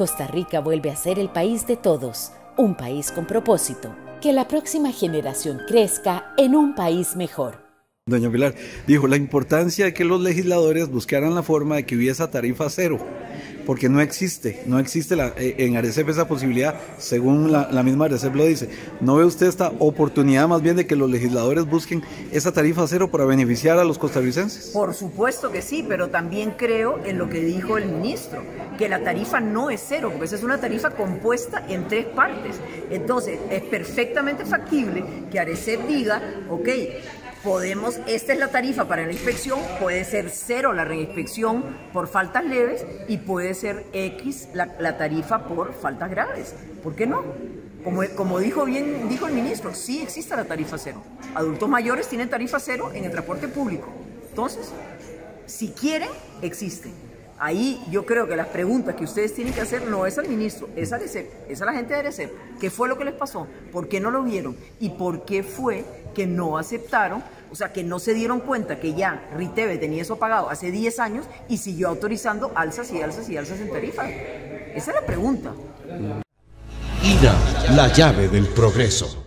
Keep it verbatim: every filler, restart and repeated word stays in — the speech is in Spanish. Costa Rica vuelve a ser el país de todos, un país con propósito. Que la próxima generación crezca en un país mejor. Doña Pilar dijo la importancia de que los legisladores buscaran la forma de que hubiese tarifa cero, porque no existe, no existe la, en ARESEP esa posibilidad, según la, la misma ARESEP lo dice. ¿No ve usted esta oportunidad más bien de que los legisladores busquen esa tarifa cero para beneficiar a los costarricenses? Por supuesto que sí, pero también creo en lo que dijo el ministro, que la tarifa no es cero, porque esa es una tarifa compuesta en tres partes. Entonces, es perfectamente factible que ARESEP diga, ok, podemos, esta es la tarifa para la inspección, puede ser cero la reinspección por faltas leves y puede ser X la, la tarifa por faltas graves. ¿Por qué no? Como, como dijo bien dijo el ministro, sí existe la tarifa cero. Adultos mayores tienen tarifa cero en el transporte público. Entonces, si quieren, existe. Ahí yo creo que las preguntas que ustedes tienen que hacer no es al ministro, es a ARESEP, es a la gente de ARESEP. ¿Qué fue lo que les pasó? ¿Por qué no lo vieron? ¿Y por qué fue que no aceptaron? O sea, que no se dieron cuenta que ya Riteve tenía eso pagado hace diez años y siguió autorizando alzas y alzas y alzas en tarifas. Esa es la pregunta. I N A, la llave del progreso.